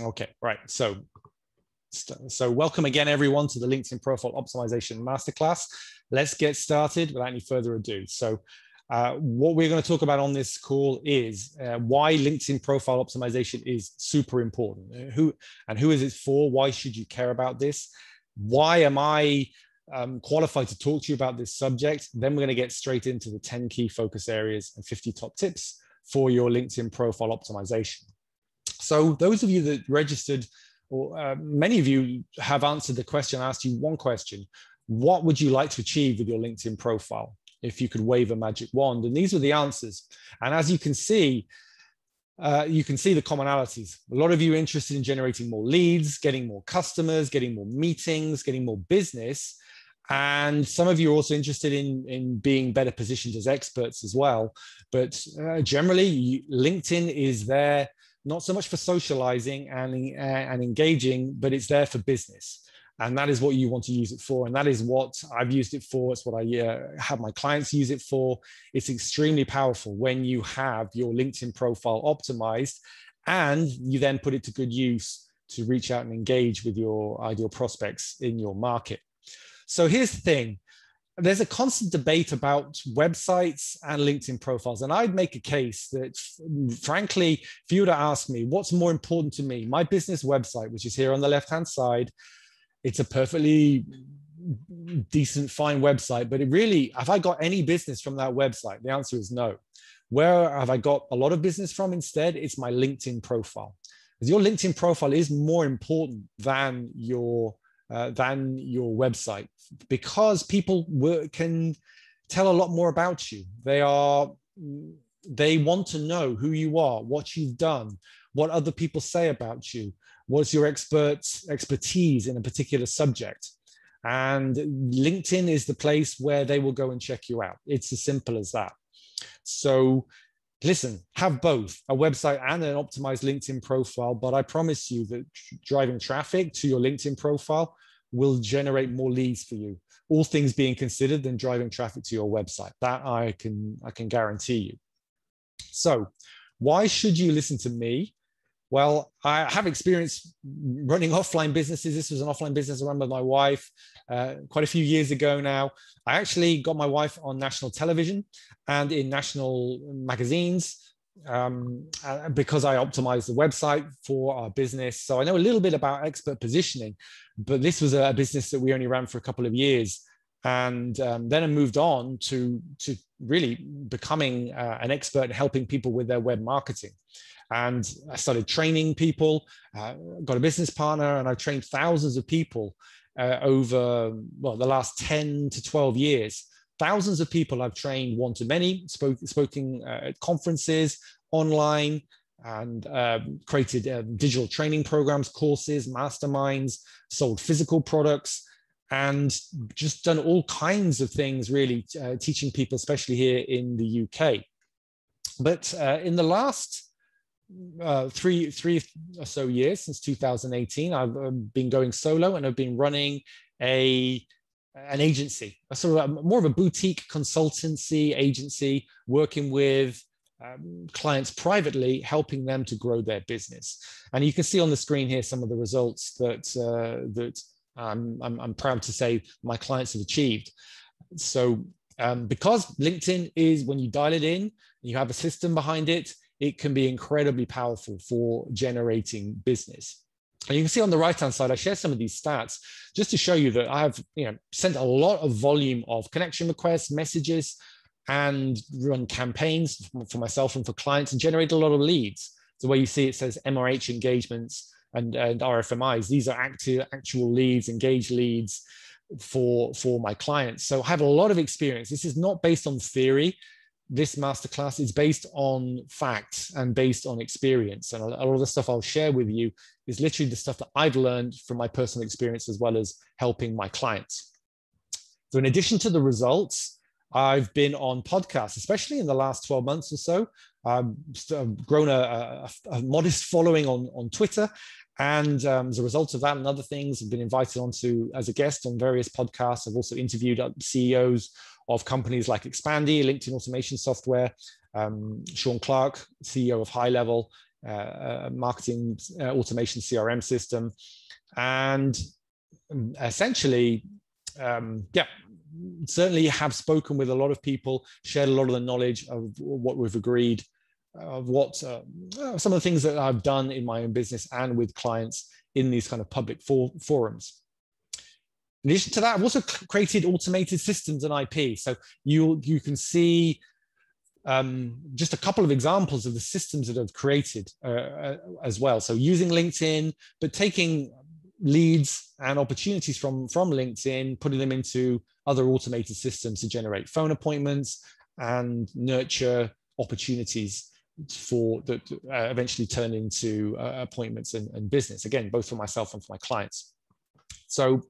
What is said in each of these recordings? Okay, right. So welcome again, everyone, to the LinkedIn Profile Optimization Masterclass. Let's get started without any further ado. So what we're going to talk about on this call is why LinkedIn profile optimization is super important. Who is it for? Why should you care about this? Why am I qualified to talk to you about this subject? Then we're going to get straight into the 10 key focus areas and 50 top tips for your LinkedIn profile optimization. So those of you that registered, or many of you have answered the question. I asked you one question: what would you like to achieve with your LinkedIn profile if you could wave a magic wand? And these were the answers. And as you can see the commonalities. A lot of you are interested in generating more leads, getting more customers, getting more meetings, getting more business. And some of you are also interested in being better positioned as experts as well. But generally, LinkedIn is there not so much for socializing and engaging, but it's there for business. And that is what you want to use it for. And that is what I've used it for. It's what I have my clients use it for. It's extremely powerful when you have your LinkedIn profile optimized and you then put it to good use to reach out and engage with your ideal prospects in your market. So here's the thing. There's a constant debate about websites and LinkedIn profiles. And I'd make a case that, frankly, if you were to ask me what's more important to me, my business website, which is here on the left-hand side, it's a perfectly decent, fine website, but it really, have I got any business from that website? The answer is no. Where have I got a lot of business from instead? It's my LinkedIn profile. Because your LinkedIn profile is more important than your website, because people can tell a lot more about you. They want to know who you are, what you've done, what other people say about you, what's your expertise in a particular subject. And LinkedIn is the place where they will go and check you out. It's as simple as that. So listen, have both a website and an optimized LinkedIn profile, but I promise you that driving traffic to your LinkedIn profile will generate more leads for you, all things being considered, than driving traffic to your website. That I can guarantee you. So why should you listen to me? Well, I have experience running offline businesses. This was an offline business I ran with my wife quite a few years ago now. I actually got my wife on national television and in national magazines because I optimized the website for our business. So I know a little bit about expert positioning, but this was a business that we only ran for a couple of years. And then I moved on to really becoming an expert in helping people with their web marketing. And I started training people, got a business partner, and I've trained thousands of people over, well, the last 10 to 12 years. Thousands of people I've trained one-to-many, spoken at conferences, online, and created digital training programs, courses, masterminds, sold physical products, and just done all kinds of things, really, teaching people, especially here in the UK. But in the last three or so years, since 2018, I've been going solo, and I've been running an agency, more of a boutique consultancy agency, working with clients privately, helping them to grow their business. And you can see on the screen here some of the results that I'm proud to say my clients have achieved. So because LinkedIn is, when you dial it in, you have a system behind it, it can be incredibly powerful for generating business. And you can see on the right-hand side, I share some of these stats just to show you that I have sent a lot of volume of connection requests, messages, and run campaigns for myself and for clients and generate a lot of leads. So where you see it says MRH engagements and RFMIs, these are actual leads, engaged leads for my clients. So I have a lot of experience. This is not based on theory. This masterclass is based on facts and based on experience. And a lot of the stuff I'll share with you is literally the stuff that I've learned from my personal experience, as well as helping my clients. So in addition to the results, I've been on podcasts, especially in the last 12 months or so. I've grown a modest following on Twitter. And as a result of that and other things, I've been invited onto as a guest on various podcasts. I've also interviewed CEOs of companies like Expandi, LinkedIn Automation Software, Sean Clark, CEO of High Level, marketing automation CRM system. And essentially, certainly have spoken with a lot of people, shared a lot of the knowledge of what we've agreed, of what some of the things that I've done in my own business and with clients in these kind of public forums. In addition to that, I've also created automated systems and IP. So you can see just a couple of examples of the systems that I've created as well. So using LinkedIn, but taking leads and opportunities from LinkedIn, putting them into other automated systems to generate phone appointments and nurture opportunities for that eventually turn into appointments and business, again, both for myself and for my clients. So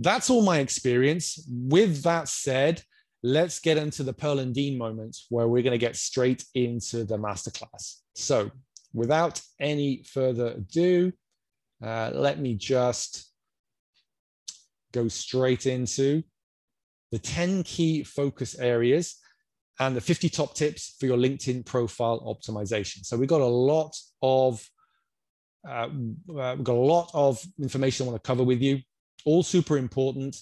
that's all my experience. With that said, let's get into the Pearl and Dean moment where we're going to get straight into the masterclass. So without any further ado, let me just go straight into the 10 key focus areas and the 50 top tips for your LinkedIn profile optimization. So we've got a lot of information I want to cover with you. All super important,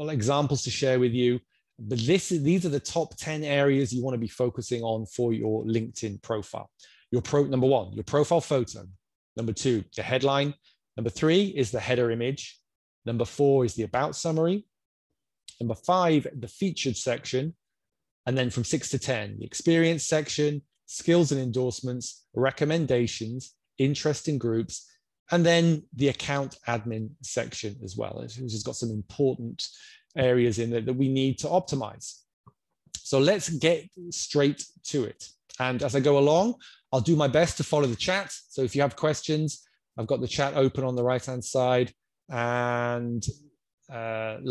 examples to share with you. But these are the top 10 areas you want to be focusing on for your LinkedIn profile. Number one, your profile photo. Number two, the headline. Number three is the header image. Number four is the about summary. Number five, the featured section. And then from 6 to 10, the experience section, skills and endorsements, recommendations, interesting groups, and then the account admin section as well, which has got some important areas in there that we need to optimize. So let's get straight to it. And as I go along, I'll do my best to follow the chat. So if you have questions, I've got the chat open on the right-hand side. And I'll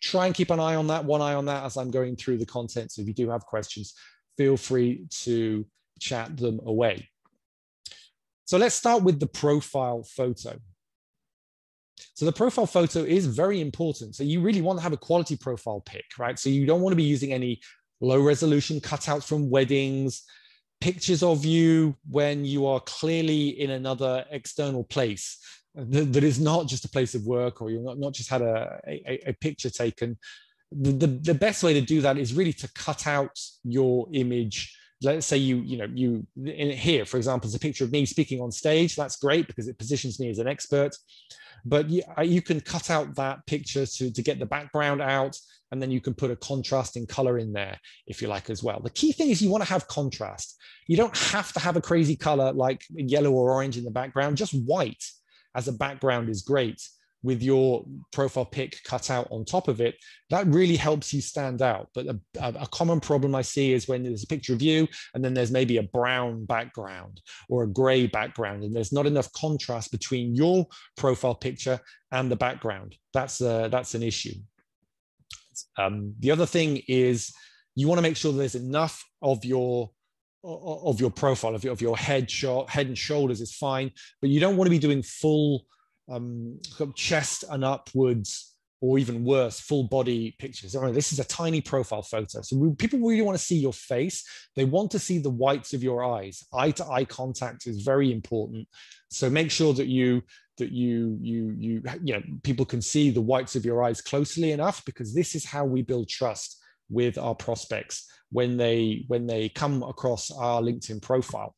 try and keep an eye on that, one eye on that as I'm going through the content. So if you do have questions, feel free to chat them away. So let's start with the profile photo. So the profile photo is very important. So you really want to have a quality profile pic, right? So you don't want to be using any low resolution cutouts from weddings, pictures of you when you are clearly in another external place that is not just a place of work, or you're not just had a picture taken. The best way to do that is really to cut out your image. Let's say you in here, for example, is a picture of me speaking on stage. That's great because it positions me as an expert, but you can cut out that picture to get the background out, and then you can put a contrasting color in there if you like as well. The key thing is you want to have contrast. You don't have to have a crazy color like yellow or orange in the background. Just white as a background is great with your profile pic cut out on top of it. That really helps you stand out. But a common problem I see is when there's a picture of you and then there's maybe a brown background or a gray background, and there's not enough contrast between your profile picture and the background. That's an issue. The other thing is you want to make sure there's enough of your profile, of your head and shoulders is fine, but you don't want to be doing full chest and upwards, or even worse, full body pictures. All right, this is a tiny profile photo. So people really want to see your face. They want to see the whites of your eyes. Eye to eye contact is very important. So make sure that you know, people can see the whites of your eyes closely enough, because this is how we build trust with our prospects when they come across our LinkedIn profile.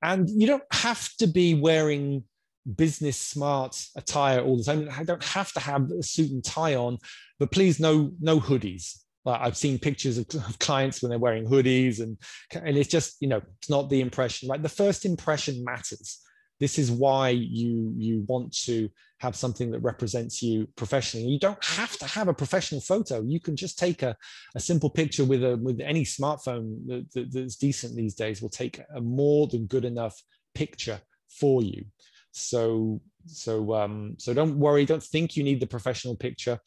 And you don't have to be wearing business smart attire all the time. I don't have to have a suit and tie on, but please no hoodies. I've seen pictures of clients when they're wearing hoodies, and it's just, you know, it's not the impression. Like, the first impression matters. This is why you want to have something that represents you professionally. You don't have to have a professional photo. You can just take a simple picture with any smartphone that's decent these days will take a more than good enough picture for you. So don't worry, don't think you need the professional picture.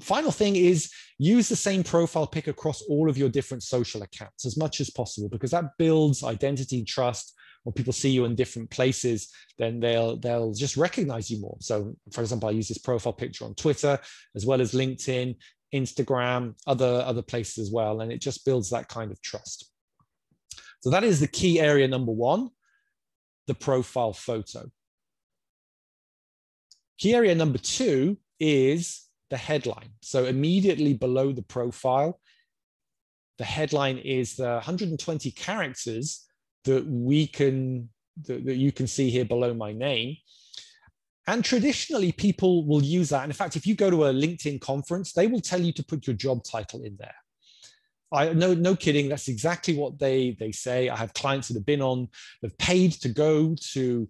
Final thing is use the same profile pic across all of your different social accounts as much as possible, because that builds identity and trust. When people see you in different places, then they'll just recognize you more. So for example, I use this profile picture on Twitter, as well as LinkedIn, Instagram, other places as well. And it just builds that kind of trust. So that is the key area number one, the profile photo. Key area number two is the headline. So immediately below the profile, the headline is the 120 characters that you can see here below my name. And traditionally, people will use that. And in fact, if you go to a LinkedIn conference, they will tell you to put your job title in there. No kidding, that's exactly what they say. I have clients that have been on, they've paid to go to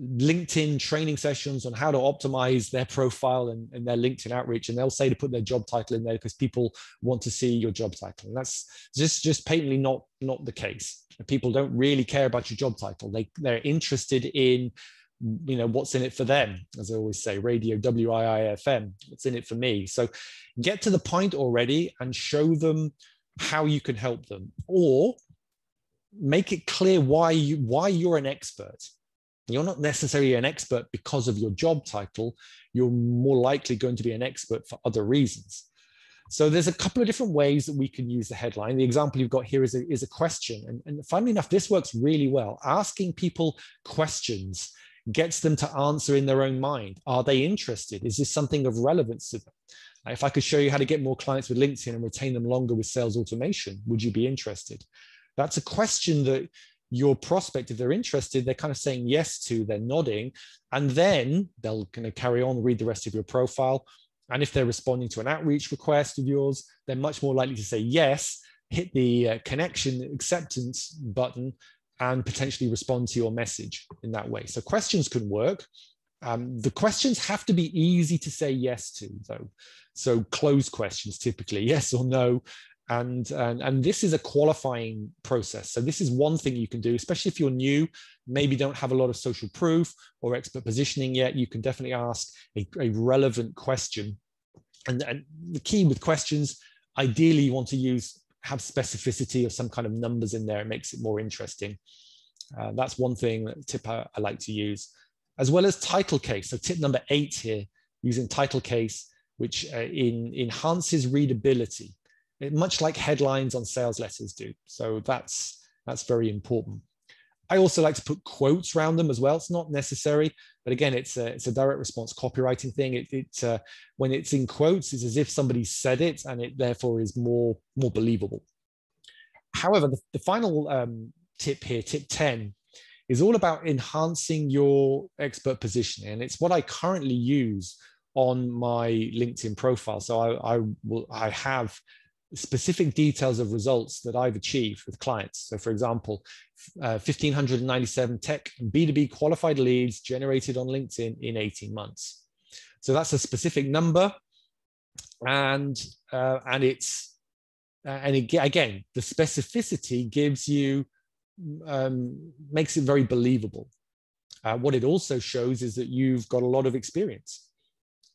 LinkedIn training sessions on how to optimize their profile and their LinkedIn outreach. And they'll say to put their job title in there because people want to see your job title. And that's just patently not the case. People don't really care about your job title. They're interested in, you know, what's in it for them. As I always say, radio WIIFM, what's in it for me? So get to the point already and show them how you can help them, or make it clear why you're an expert. You're not necessarily an expert because of your job title. You're more likely going to be an expert for other reasons. So there's a couple of different ways that we can use the headline. The example you've got here is a question. And funnily enough, this works really well. Asking people questions gets them to answer in their own mind. Are they interested? Is this something of relevance to them? If I could show you how to get more clients with LinkedIn and retain them longer with sales automation, would you be interested? That's a question that your prospect, if they're interested, they're kind of saying yes to, they're nodding, and then they'll kind of carry on, read the rest of your profile. And if they're responding to an outreach request of yours, they're much more likely to say yes, hit the connection acceptance button, and potentially respond to your message in that way. So questions can work. The questions have to be easy to say yes to, though. So closed questions, typically, yes or no. And this is a qualifying process. So this is one thing you can do, especially if you're new, maybe don't have a lot of social proof or expert positioning yet. You can definitely ask a relevant question. And the key with questions, ideally you want to have specificity of some kind of numbers in there. It makes it more interesting. That's one thing, tip I like to use, as well as title case. So tip number 8 here, using title case, which enhances readability. Much like headlines on sales letters do. So that's very important. I also like to put quotes around them as well. It's not necessary, but again, it's a direct response copywriting thing. When it's in quotes, it's as if somebody said it, and it therefore is more believable. However, the final tip here, tip 10, is all about enhancing your expert positioning. And it's what I currently use on my LinkedIn profile. So I have specific details of results that I've achieved with clients. So for example, 1,597 tech and B2B qualified leads generated on LinkedIn in 18 months. So that's a specific number. And again, the specificity gives you, makes it very believable. What it also shows is that you've got a lot of experience.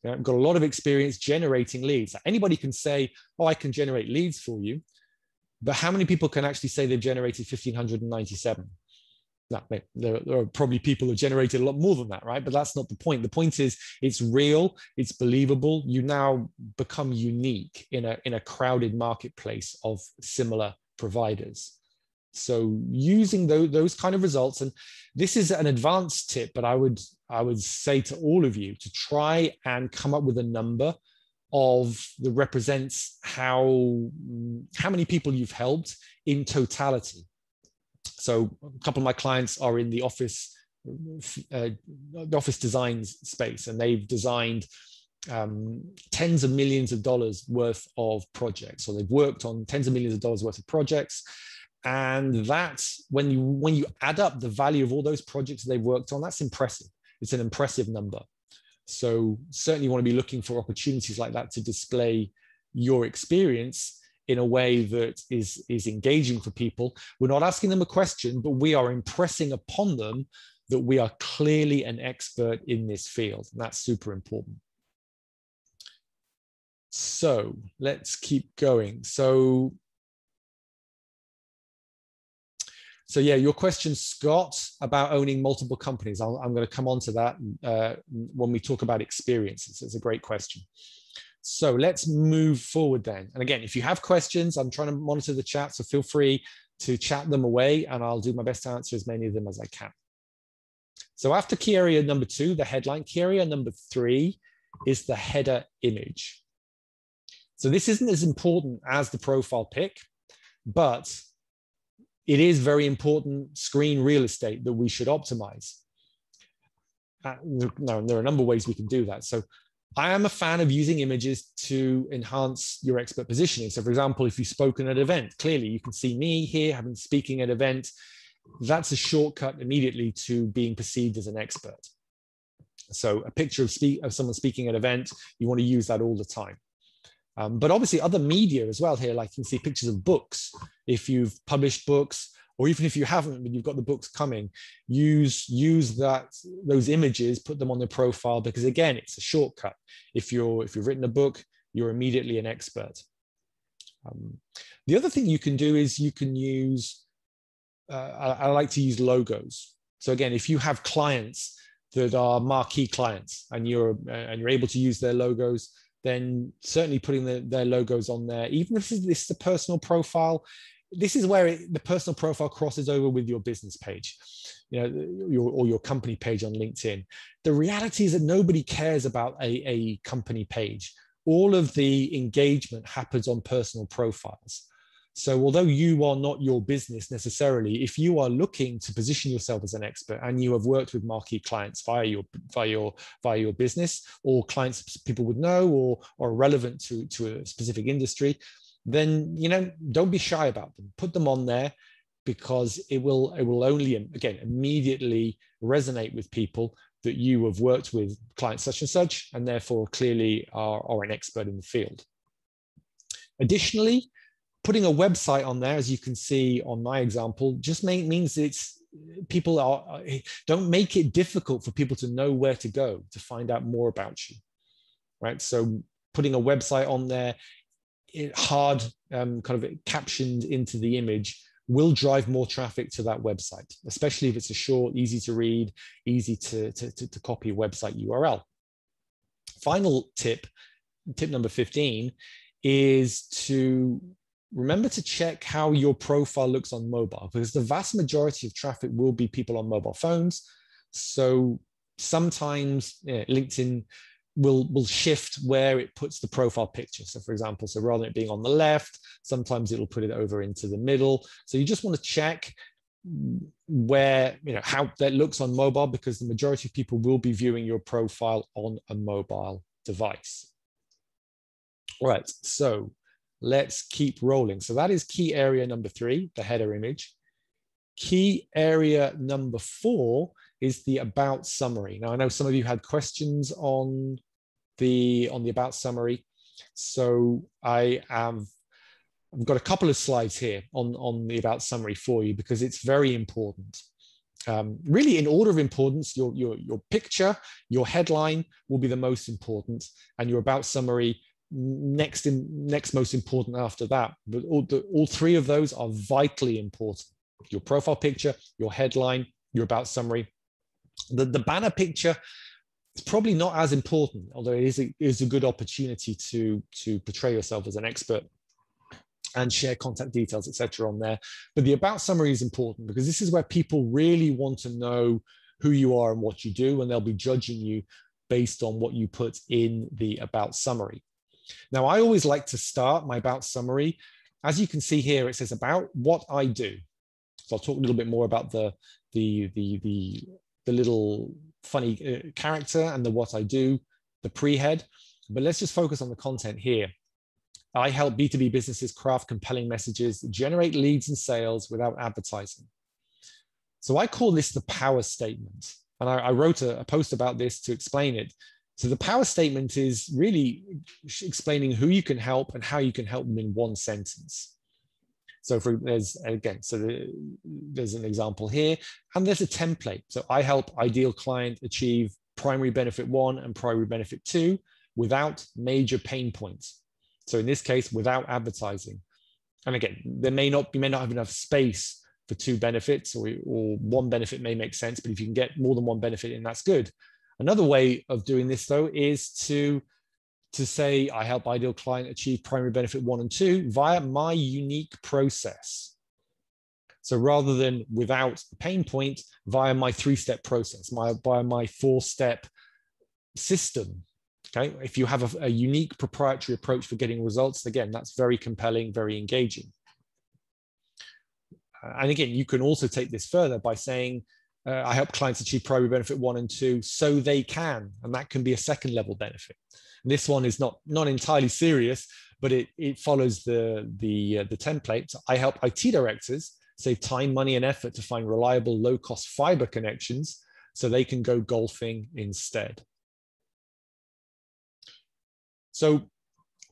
I've got a lot of experience generating leads. Anybody can say, oh, I can generate leads for you. But how many people can actually say they've generated 1,597? No, there are probably people who generated a lot more than that, right? But that's not the point. The point is it's real, it's believable. You now become unique in a crowded marketplace of similar providers. So using those kind of results, and this is an advanced tip, but I would say to all of you to try and come up with a number that represents how many people you've helped in totality. So a couple of my clients are in the office design space, and they've designed tens of millions of dollars worth of projects. So they've worked on tens of millions of dollars worth of projects. And that's when you add up the value of all those projects they've worked on, that's impressive. It's an impressive number. So certainly you want to be looking for opportunities like that to display your experience in a way that is engaging for people. We're not asking them a question, but we are impressing upon them that we are clearly an expert in this field. And that's super important. So let's keep going. So yeah, your question, Scott, about owning multiple companies. I'm going to come on to that when we talk about experiences. It's a great question. So let's move forward then. And again, if you have questions, I'm trying to monitor the chat, so feel free to chat them away and I'll do my best to answer as many of them as I can. So after key area number 2, the headline, key area number 3 is the header image. So this isn't as important as the profile pic, but it is very important screen real estate that we should optimize. There are a number of ways we can do that. So I am a fan of using images to enhance your expert positioning. So for example, if you've spoken at an event, clearly you can see me here having speaking at an event. That's a shortcut immediately to being perceived as an expert. So a picture of someone speaking at an event, you want to use that all the time. But obviously other media as well here, like you can see pictures of books. If you've published books, or even if you haven't, but you've got the books coming, use those images, put them on the profile, because again, it's a shortcut. If you've written a book, you're immediately an expert. The other thing you can do is you can use, I like to use logos. So again, if you have clients that are marquee clients and you're able to use their logos, then certainly putting their logos on there, even if this is the personal profile. This is where the personal profile crosses over with your business page, you know, or your company page on LinkedIn. The reality is that nobody cares about a company page. All of the engagement happens on personal profiles. So although you are not your business necessarily, if you are looking to position yourself as an expert and you have worked with marquee clients via your business, or clients people would know or are relevant to a specific industry, then, you know, don't be shy about them. Put them on there, because it will only, again, immediately resonate with people that you have worked with clients such and such, and therefore clearly are an expert in the field. Additionally, putting a website on there, as you can see on my example, just means don't make it difficult for people to know where to go to find out more about you, right? So putting a website on there, kind of captioned into the image, will drive more traffic to that website, especially if it's a short, easy to read, easy to copy website URL. Final tip, tip number 15, is to remember to check how your profile looks on mobile, because the vast majority of traffic will be people on mobile phones. So sometimes, you know, LinkedIn will shift where it puts the profile picture. So for example, so rather than it being on the left, sometimes it'll put it over into the middle. So you just want to check where, you know, how that looks on mobile, because the majority of people will be viewing your profile on a mobile device. All right, so let's keep rolling. So that is key area number 3, the header image. Key area number 4 is the about summary. Now, I know some of you had questions on the about summary. So I've got a couple of slides here on the about summary for you, because it's very important. Really, in order of importance, your picture, your headline will be the most important, and your about summary next most important after that. But all three of those are vitally important: your profile picture, your headline, your about summary. The banner picture is probably not as important, although it is a good opportunity to portray yourself as an expert and share contact details, etc., on there. But the about summary is important, because this is where people really want to know who you are and what you do, and they'll be judging you based on what you put in the about summary. Now, I always like to start my about summary. As you can see here, it says about what I do. So I'll talk a little bit more about the little funny character and the what I do, the pre-head. But let's just focus on the content here. I help B2B businesses craft compelling messages that generate leads and sales without advertising. So I call this the power statement. And I wrote a post about this to explain it. So the power statement is really explaining who you can help and how you can help them in one sentence. So there's an example here, and there's a template. So I help ideal client achieve primary benefit 1 and primary benefit 2 without major pain points. So in this case, without advertising. And again, you may not have enough space for 2 benefits, or 1 benefit may make sense, but if you can get more than 1 benefit in, that's good. Another way of doing this, though, is to to say, I help ideal client achieve primary benefit 1 and 2 via my unique process. So rather than without the pain point, via my 3-step process, by my 4-step system. Okay. If you have a unique proprietary approach for getting results, again, that's very compelling, very engaging. And again, you can also take this further by saying, I help clients achieve primary benefit 1 and 2 so they can, and that can be a 2nd level benefit. And this one is not entirely serious, but it follows the template. I help IT directors save time, money, and effort to find reliable, low-cost fiber connections so they can go golfing instead. So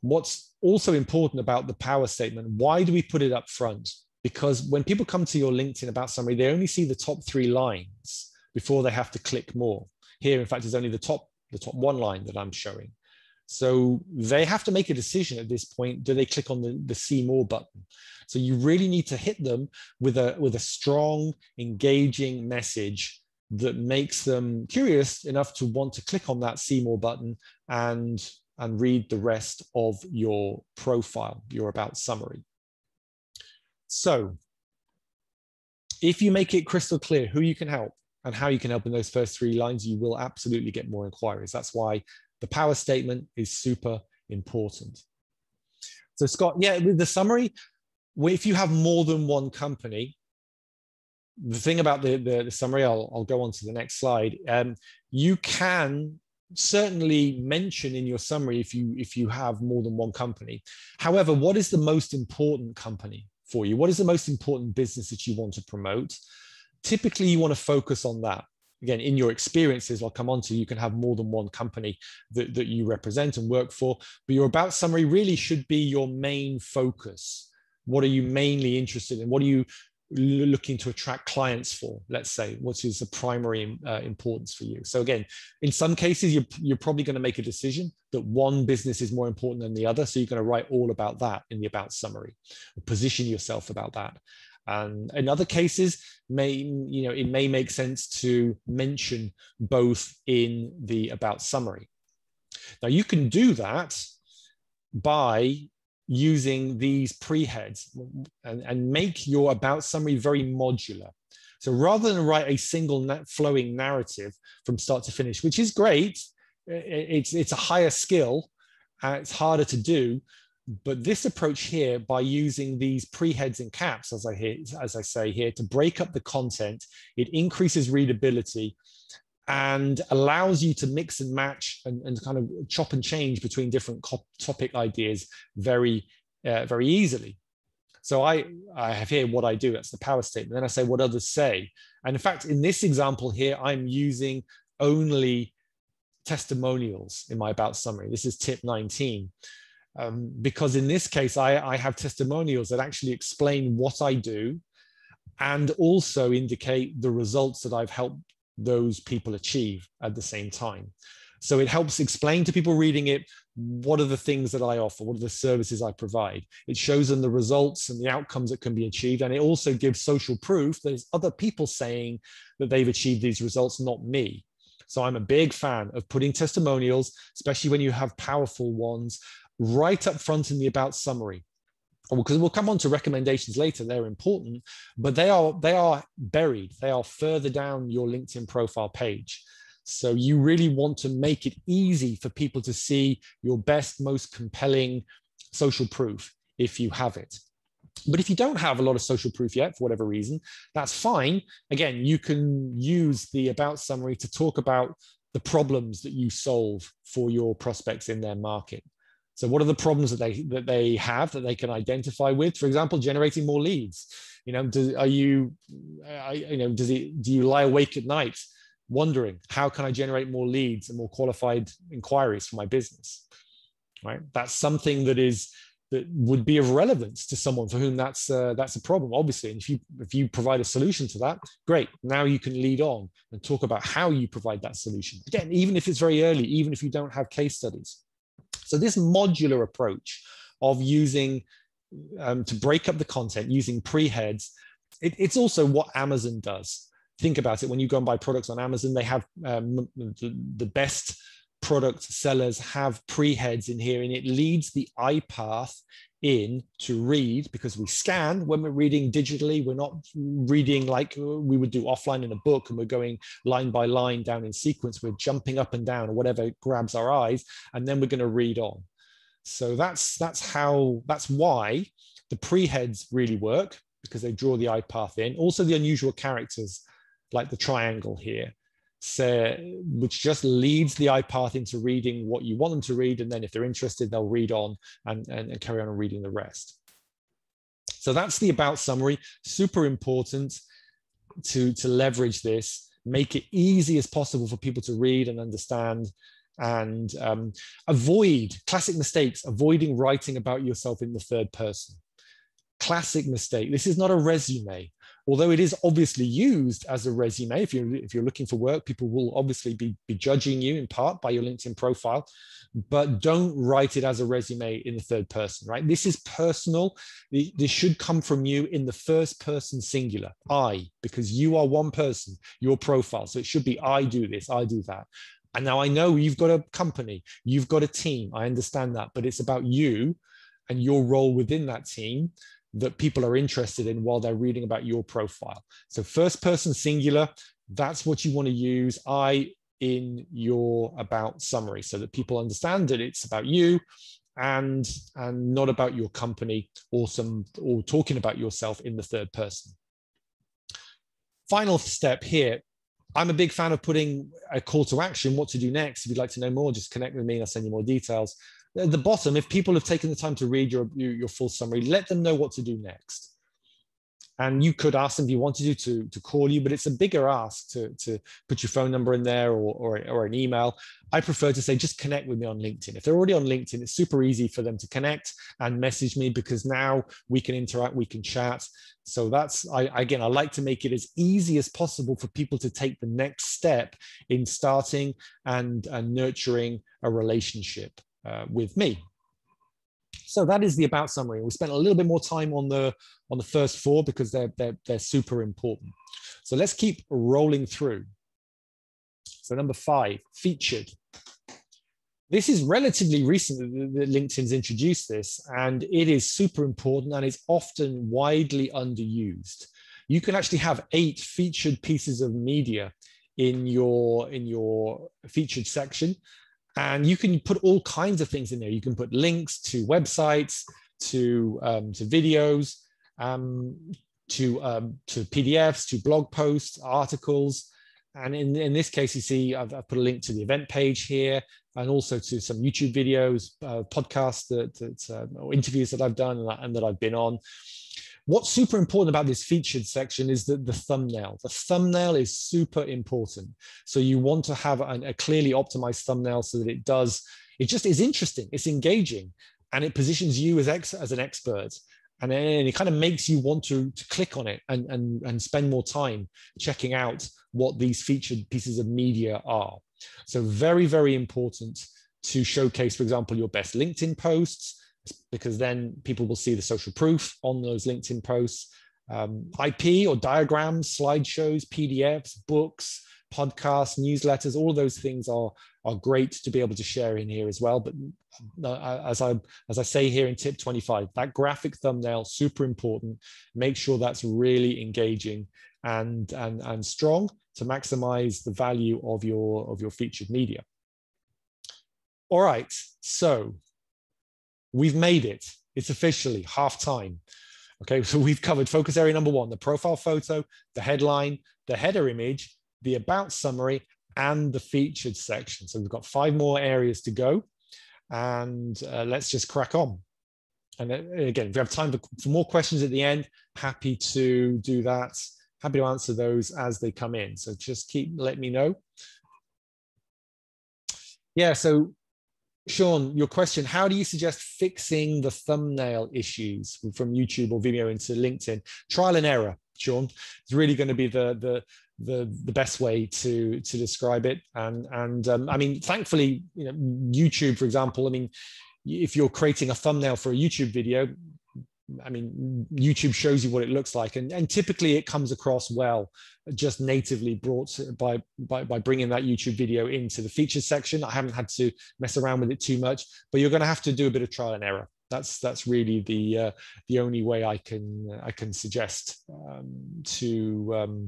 what's also important about the power statement, why do we put it up front? Because when people come to your LinkedIn About Summary, they only see the top 3 lines before they have to click more. Here, in fact, is only the top 1 line that I'm showing. So they have to make a decision at this point. Do they click on the see more button? So you really need to hit them with a strong, engaging message that makes them curious enough to want to click on that see more button and read the rest of your profile, your About Summary. So if you make it crystal clear who you can help and how you can help in those first 3 lines, you will absolutely get more inquiries. That's why the power statement is super important. So Scott, yeah, with the summary, if you have more than 1 company, the thing about the summary, I'll go on to the next slide. You can certainly mention in your summary if you have more than 1 company. However, what is the most important company for you? What is the most important business that you want to promote? Typically, you want to focus on that. Again, in your experiences, I'll come on to, you can have more than 1 company that you represent and work for, but your About Summary really should be your main focus. What are you mainly interested in? What are you looking to attract clients for, let's say? What is the primary importance for you? So again, in some cases, you're probably going to make a decision that 1 business is more important than the other. So you're going to write all about that in the About Summary, position yourself about that. And in other cases, it may make sense to mention both in the About Summary. Now you can do that by using these pre-heads and make your About Summary very modular. So rather than write a single flowing narrative from start to finish, which is great, it's a higher skill, it's harder to do, but this approach here, by using these pre-heads and caps, as I say here, to break up the content, it increases readability and allows you to mix and match and kind of chop and change between different topic ideas very easily. So I have here what I do, that's the power statement. Then I say what others say. And in fact, in this example here, I'm using only testimonials in my About Summary. This is tip 19. Because in this case, I have testimonials that actually explain what I do and also indicate the results that I've helped those people achieve at the same time. So it helps explain to people reading it, what are the things that I offer? What are the services I provide? It shows them the results and the outcomes that can be achieved. And it also gives social proof that there's other people saying that they've achieved these results, not me. So I'm a big fan of putting testimonials, especially when you have powerful ones, right up front in the About Summary. Because we'll come on to recommendations later, they're important, but they are buried. They are further down your LinkedIn profile page. So you really want to make it easy for people to see your best, most compelling social proof if you have it. But if you don't have a lot of social proof yet, for whatever reason, that's fine. Again, you can use the About Summary to talk about the problems that you solve for your prospects in their market. So what are the problems that they have that they can identify with? For example, generating more leads. You know, do you lie awake at night wondering, how can I generate more leads and more qualified inquiries for my business? Right? That's something that would be of relevance to someone for whom that's a problem, obviously. And if you provide a solution to that, great. Now you can lead on and talk about how you provide that solution. Again, even if it's very early, even if you don't have case studies. So this modular approach of using, to break up the content using pre-heads, it's also what Amazon does. Think about it. When you go and buy products on Amazon, they have the best product sellers have pre-heads in here, and it leads the iPath in to read, because we scan when we're reading digitally. We're not reading like we would do offline in a book, and we're going line by line down in sequence. We're jumping up and down or whatever grabs our eyes, and then we're going to read on. So that's why the pre-heads really work, because they draw the iPath in. Also the unusual characters like the triangle here, so, which just leads the iPath into reading what you want them to read. And then if they're interested, they'll read on and carry on reading the rest. So that's the about summary. Super important to leverage this, make it easy as possible for people to read and understand, and avoid classic mistakes, avoiding writing about yourself in the third person. Classic mistake. This is not a resume. Although it is obviously used as a resume, if you're looking for work, people will obviously be judging you in part by your LinkedIn profile, but don't write it as a resume in the third person, right? This is personal. This should come from you in the first person singular, I, because you are one person, your profile. So it should be, I do this, I do that. And now I know you've got a company, you've got a team, I understand that, but it's about you and your role within that team that people are interested in while they're reading about your profile. So first person singular, that's what you want to use, I, in your about summary, so that people understand that it's about you and not about your company or talking about yourself in the third person. Final step here. I'm a big fan of putting a call to action, what to do next. If you'd like to know more, just connect with me and I'll send you more details. At the bottom, if people have taken the time to read your full summary, let them know what to do next. And you could ask them if you wanted to call you, but it's a bigger ask to put your phone number in there or an email. I prefer to say, just connect with me on LinkedIn. If they're already on LinkedIn, it's super easy for them to connect and message me, because now we can interact, we can chat. So that's, I like to make it as easy as possible for people to take the next step in starting and nurturing a relationship with me. So that is the about summary. We spent a little bit more time on the first four because they're super important. So let's keep rolling through. So number 5, featured. This is relatively recent that LinkedIn's introduced this, and it is super important and it's often widely underused. You can actually have 8 featured pieces of media in your featured section. And you can put all kinds of things in there. You can put links to websites, to videos, to PDFs, to blog posts, articles. And in this case, you see, I've put a link to the event page here, and also to some YouTube videos, podcasts or interviews that I've done and that I've been on. What's super important about this featured section is that the thumbnail. The thumbnail is super important. So you want to have a clearly optimized thumbnail so that it just is interesting, it's engaging, and it positions you as an expert. And then it kind of makes you want to click on it and spend more time checking out what these featured pieces of media are. So very, very important to showcase, for example, your best LinkedIn posts, because then people will see the social proof on those LinkedIn posts, IP or diagrams, slideshows, PDFs, books, podcasts, newsletters, all of those things are great to be able to share in here as well. But as I say here in tip 25, that graphic thumbnail, super important. Make sure that's really engaging and strong to maximize the value of your featured media. All right, so we've made it. It's officially half time. Okay, so we've covered focus area number 1, the profile photo, the headline, the header image, the about summary, and the featured section. So we've got 5 more areas to go, and let's just crack on. And again, if we have time for more questions at the end, happy to do that. Happy to answer those as they come in. So just let me know. Yeah, so Sean, your question, how do you suggest fixing the thumbnail issues from YouTube or Vimeo into LinkedIn? Trial and error, Sean. It's really going to be the best way to describe it. And I mean, thankfully, you know, YouTube, for example, I mean, if you're creating a thumbnail for a YouTube video, I mean, YouTube shows you what it looks like, and typically it comes across well, just natively brought by bringing that YouTube video into the features section. I haven't had to mess around with it too much, but you're going to have to do a bit of trial and error. That's really the only way I can suggest to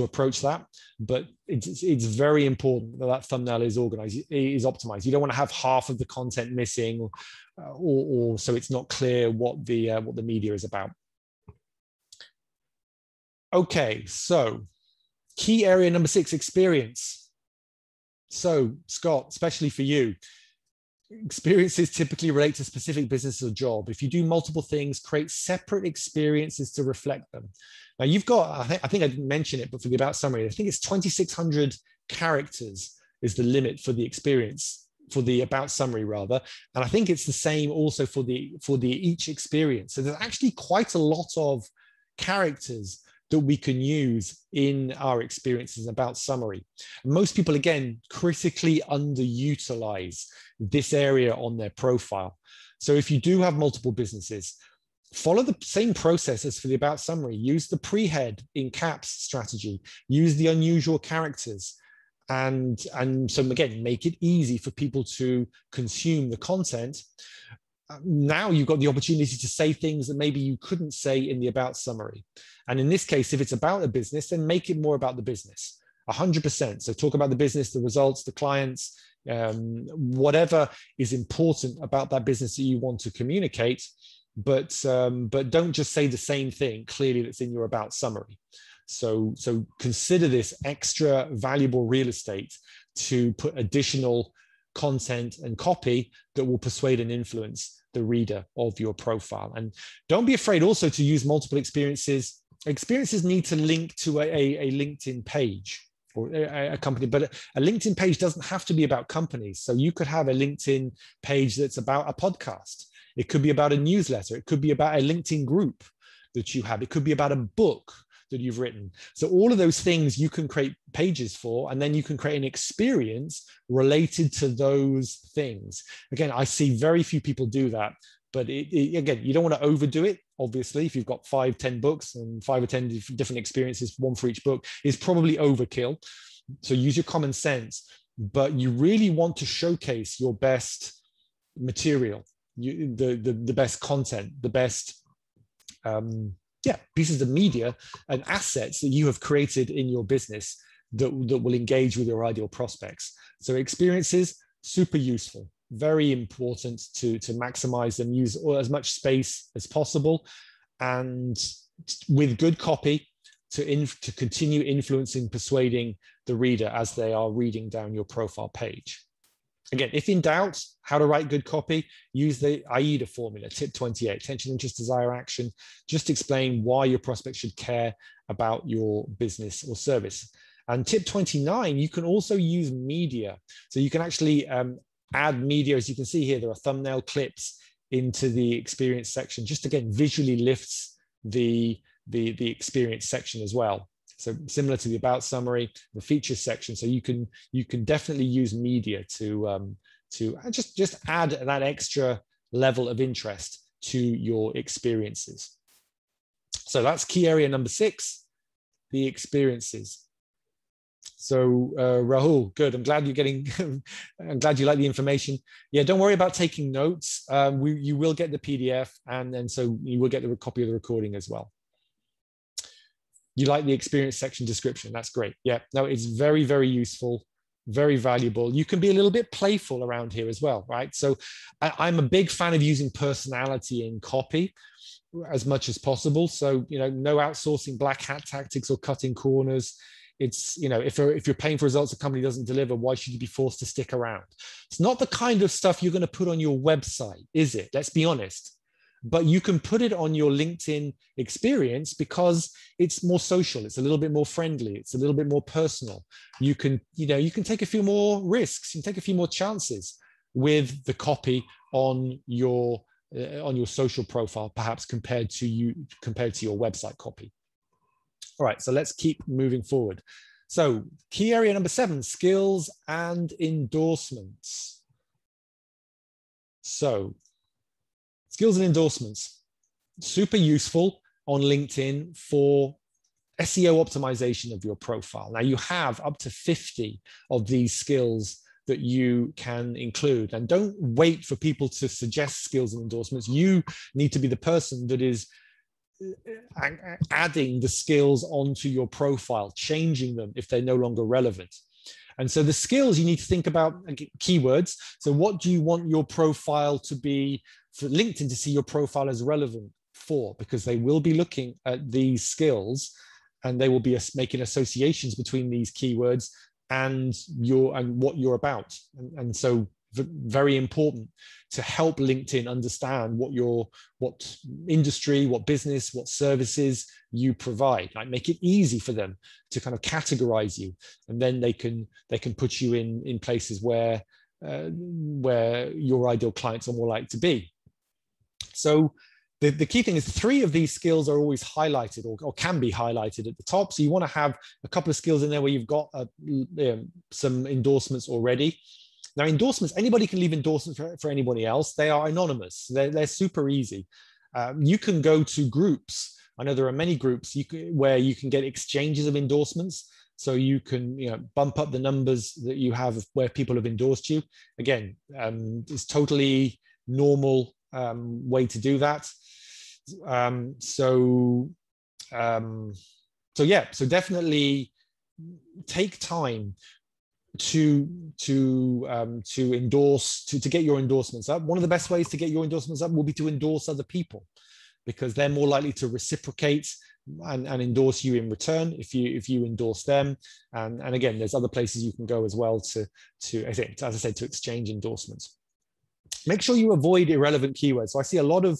approach that. But it's very important that that thumbnail is organized, is optimized. You don't want to have half of the content missing, or so it's not clear what the media is about. Okay, so key area number 6: experience. So Scott, especially for you, experiences typically relate to specific business or job. If you do multiple things, create separate experiences to reflect them. Now you've got, I think I didn't mention it, but for the about summary, I think it's 2,600 characters is the limit for the experience, for the about summary rather. And I think it's the same also for the each experience. So there's actually quite a lot of characters that we can use in our experiences about summary. Most people, again, critically underutilize this area on their profile. So if you do have multiple businesses, follow the same process as for the about summary. Use the pre-head in caps strategy, use the unusual characters, and so again, make it easy for people to consume the content. Now you've got the opportunity to say things that maybe you couldn't say in the about summary. And in this case, if it's about a business, then make it more about the business, 100%. So talk about the business, the results, the clients, whatever is important about that business that you want to communicate, but don't just say the same thing clearly that's in your about summary. So consider this extra valuable real estate to put additional content and copy that will persuade and influence the reader of your profile. And don't be afraid also to use multiple experiences. Experiences need to link to a LinkedIn page or a company, but a LinkedIn page doesn't have to be about companies. So you could have a LinkedIn page that's about a podcast. It could be about a newsletter. It could be about a LinkedIn group that you have. It could be about a book that you've written. So all of those things you can create pages for, and then you can create an experience related to those things. Again, I see very few people do that, but again, you don't want to overdo it. Obviously, if you've got 5-10 books and 5 or 10 different experiences, one for each book, is probably overkill. So use your common sense, but you really want to showcase your best material, the best content, the best pieces of media and assets that you have created in your business that will engage with your ideal prospects. So experiences, super useful, very important to maximize them, use as much space as possible, and with good copy to continue influencing, persuading the reader as they are reading down your profile page. Again, if in doubt, how to write good copy, use the AIDA formula, tip 28, attention, interest, desire, action. Just explain why your prospect should care about your business or service. And tip 29, you can also use media. So you can actually add media. As you can see here, there are thumbnail clips into the experience section. Just again, visually lifts the experience section as well. So similar to the about summary, the features section. So you can definitely use media to just add that extra level of interest to your experiences. So that's key area number 6, the experiences. So Rahul, good. I'm glad you're getting. I'm glad you like the information. Yeah, don't worry about taking notes. You will get the PDF, and so you will get the copy of the recording as well. You like the experience section description. That's great. Yeah, no, it's very, very useful, very valuable. You can be a little bit playful around here as well, right? So I'm a big fan of using personality in copy as much as possible. So, no outsourcing black hat tactics or cutting corners. It's, if you're paying for results a company doesn't deliver, why should you be forced to stick around? It's not the kind of stuff you're going to put on your website, is it? Let's be honest. But you can put it on your LinkedIn experience because it's more social. It's a little bit more friendly. It's a little bit more personal. You can, you can take a few more risks. You can take a few more chances with the copy on your social profile, perhaps compared to your website copy. All right, so let's keep moving forward. So key area number 7: skills and endorsements. So skills and endorsements. super useful on LinkedIn for SEO optimization of your profile. Now you have up to 50 of these skills that you can include, and don't wait for people to suggest skills and endorsements. You need to be the person that is adding the skills onto your profile, changing them if they're no longer relevant. And so the skills you need to think about keywords. So what do you want your profile to be for LinkedIn to see your profile as relevant for? Because they will be looking at these skills and they will be making associations between these keywords and your and what you're about. And so very important to help LinkedIn understand what your industry, what business, what services you provide. Like make it easy for them to kind of categorize you, and then they can put you in places where your ideal clients are more likely to be. So the key thing is 3 of these skills are always highlighted or can be highlighted at the top. So you want to have a couple of skills in there where you've got some endorsements already. Now, endorsements, anybody can leave endorsements for anybody else. They are anonymous. They're super easy. You can go to groups. I know there are many groups where you can get exchanges of endorsements. So you can bump up the numbers that you have of where people have endorsed you. Again, it's totally normal way to do that. So definitely take time to endorse, to get your endorsements up. One of the best ways to get your endorsements up will be to endorse other people, because they're more likely to reciprocate and endorse you in return if you endorse them. And again, there's other places you can go as well to exchange endorsements. Make sure you avoid irrelevant keywords. So I see a lot of,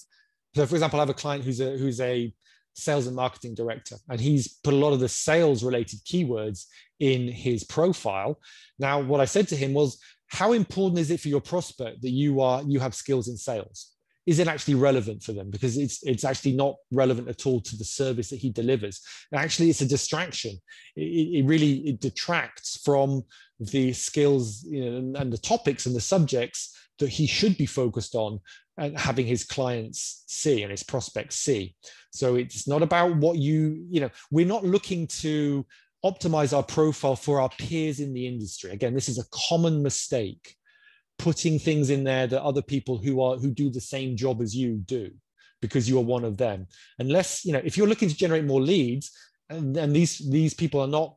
so for example, I have a client who's a sales and marketing director, and he's put a lot of the sales related keywords in his profile. Now, what I said to him was, how important is it for your prospect that you have skills in sales? Is it actually relevant for them? Because it's actually not relevant at all to the service that he delivers. And actually, it's a distraction. It really detracts from the skills and the topics and the subjects that he should be focused on and having his clients see and his prospects see. So it's not about what we're not looking to optimize our profile for our peers in the industry. Again, this is a common mistake, putting things in there that other people who do the same job as you do, because you are one of them. Unless, if you're looking to generate more leads and these people are not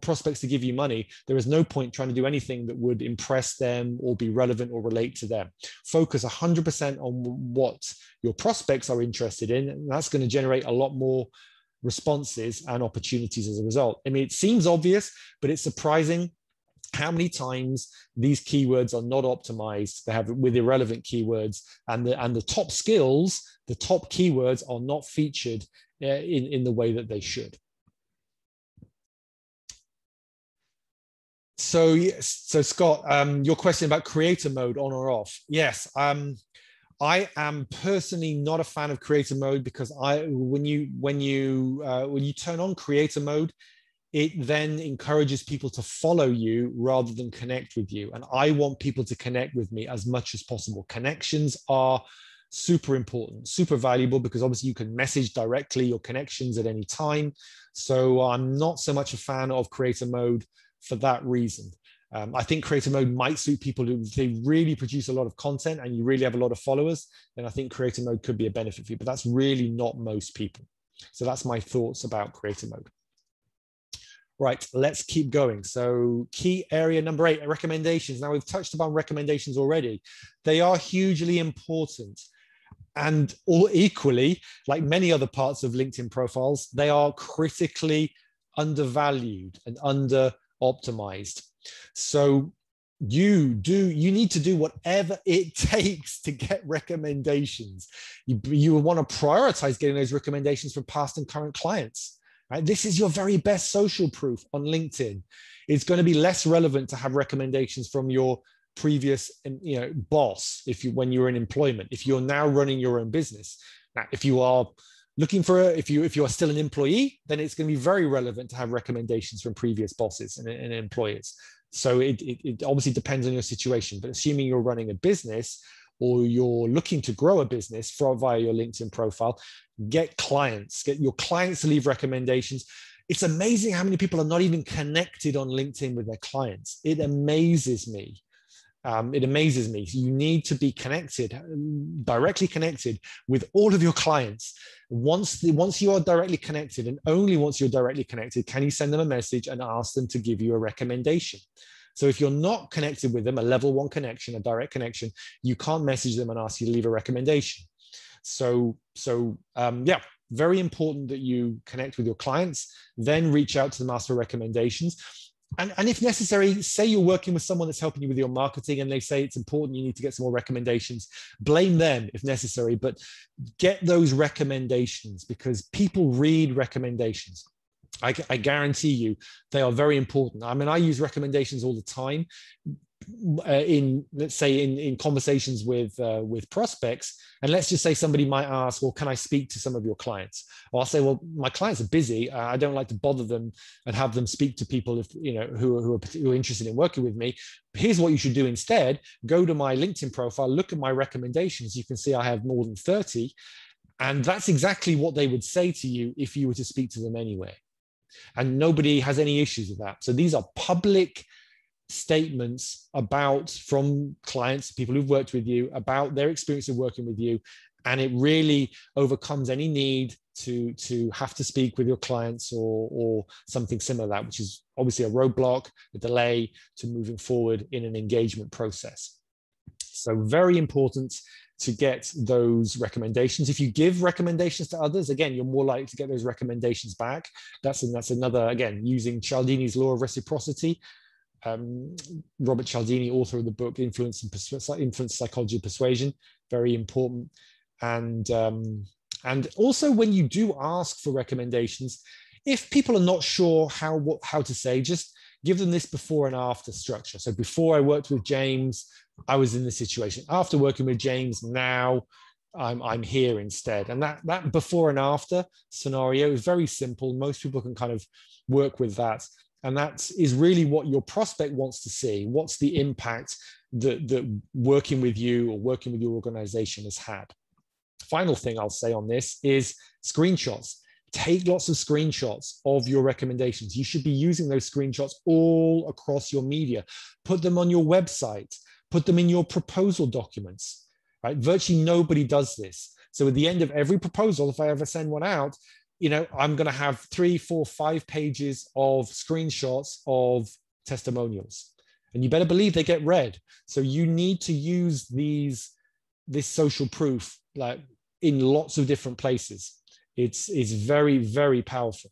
prospects to give you money, there is no point trying to do anything that would impress them or be relevant or relate to them. Focus 100% on what your prospects are interested in, and that's going to generate a lot more responses and opportunities as a result. I mean, it seems obvious, but it's surprising how many times these keywords are not optimized. They have with irrelevant keywords, and the top skills, the top keywords are not featured in the way that they should. So Scott, your question about creator mode on or off. Yes, I am personally not a fan of creator mode, because when you turn on creator mode, it then encourages people to follow you rather than connect with you. And I want people to connect with me as much as possible. Connections are super important, super valuable, because obviously you can message directly your connections at any time. So I'm not so much a fan of creator mode for that reason. I think creator mode might suit people who, if they really produce a lot of content and you really have a lot of followers, then I think creator mode could be a benefit for you, but that's really not most people. So that's my thoughts about creator mode. Right, let's keep going. So key area number 8, recommendations. Now we've touched upon recommendations already. They are hugely important, and all equally, like many other parts of LinkedIn profiles, they are critically undervalued and under-optimized. So you need to do whatever it takes to get recommendations. You will want to prioritize getting those recommendations from past and current clients. Right? This is your very best social proof on LinkedIn. It's going to be less relevant to have recommendations from your previous boss when you're in employment. If you're now running your own business, now, if you are looking for if you are still an employee, then it's going to be very relevant to have recommendations from previous bosses and employers. So it obviously depends on your situation, but assuming you're running a business, or you're looking to grow a business via your LinkedIn profile, get clients, get your clients to leave recommendations. It's amazing how many people are not even connected on LinkedIn with their clients. It amazes me. You need to be connected, directly connected with all of your clients. Once you are directly connected, and only once you're directly connected, can you send them a message and ask them to give you a recommendation. So if you're not connected with them, a level one connection, a direct connection, you can't message them and ask you to leave a recommendation. So, very important that you connect with your clients, then reach out to them, ask for recommendations. And if necessary, say you're working with someone that's helping you with your marketing and they say it's important, you need to get some more recommendations, blame them if necessary, but get those recommendations because people read recommendations. I guarantee you they are very important. I mean, I use recommendations all the time in conversations with prospects. And let's just say somebody might ask, well, can I speak to some of your clients? Or I'll say, well, my clients are busy. I don't like to bother them and have them speak to people who are interested in working with me. Here's what you should do instead. Go to my LinkedIn profile, look at my recommendations. You can see I have more than 30. And that's exactly what they would say to you if you were to speak to them anywhere. And nobody has any issues with that. So these are public statements from clients, people who've worked with you, about their experience of working with you. And it really overcomes any need to have to speak with your clients or something similar to that, which is obviously a roadblock, a delay to moving forward in an engagement process. So very important to get those recommendations. If you give recommendations to others, again, you're more likely to get those recommendations back. That's another, again, using Cialdini's law of reciprocity. Robert Cialdini, author of the book Influence: Psychology of Persuasion, very important. And also when you do ask for recommendations, if people are not sure how to say, just give them this before and after structure. So before I worked with James, I was in this situation. After working with James, now I'm here instead. And that before and after scenario is very simple. Most people can kind of work with that. And that is really what your prospect wants to see. What's the impact that working with you or working with your organization has had? Final thing I'll say on this is screenshots. Take lots of screenshots of your recommendations. You should be using those screenshots all across your media. Put them on your website. Put them in your proposal documents, right? Virtually nobody does this. So at the end of every proposal, if I ever send one out, I'm going to have 3, 4, 5 pages of screenshots of testimonials. And you better believe they get read. So you need to use this social proof like in lots of different places. It's very, very powerful.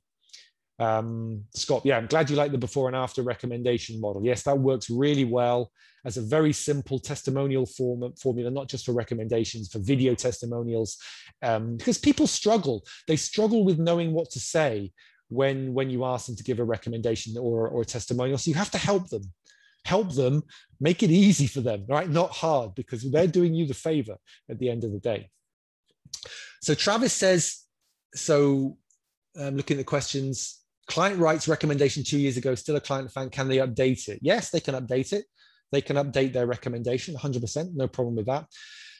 Scott, yeah, I'm glad you like the before and after recommendation model. Yes, that works really well as a very simple testimonial formula, not just for recommendations, for video testimonials, because people struggle. They struggle with knowing what to say when you ask them to give a recommendation or a testimonial. So you have to help them, make it easy for them, right? Not hard, because they're doing you the favor at the end of the day. So Travis says, looking at the questions, client writes recommendation 2 years ago, still a client fan, can they update it? Yes, they can update it. They can update their recommendation 100%, no problem with that.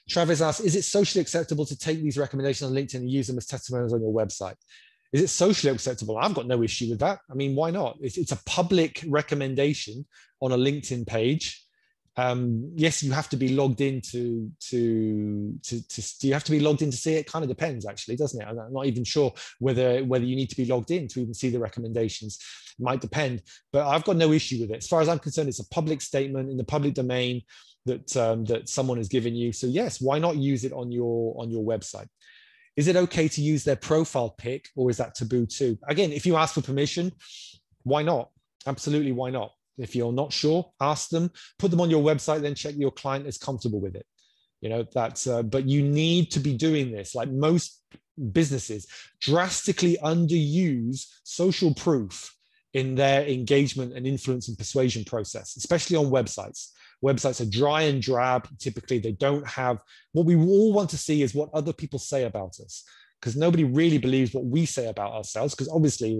Travis asks, is it socially acceptable to take these recommendations on LinkedIn and use them as testimonials on your website? Is it socially acceptable? I've got no issue with that. I mean, why not? It's a public recommendation on a LinkedIn page. Yes, you have to be logged in to do you have to be logged in to see it? Kind of depends, actually, doesn't it? I'm not even sure whether you need to be logged in to even see the recommendations. It might depend, but I've got no issue with it. As far as I'm concerned, it's a public statement in the public domain that someone has given you. So yes, why not use it on your website? Is it okay to use their profile pic, or is that taboo too? Again, if you ask for permission, why not? Absolutely, why not? If you're not sure, ask them, put them on your website, then check your client is comfortable with it. But you need to be doing this. Like most businesses drastically underuse social proof in their engagement and influence and persuasion process, especially on websites. Websites are dry and drab. Typically, they don't have what we all want to see is what other people say about us. Because nobody really believes what we say about ourselves, because obviously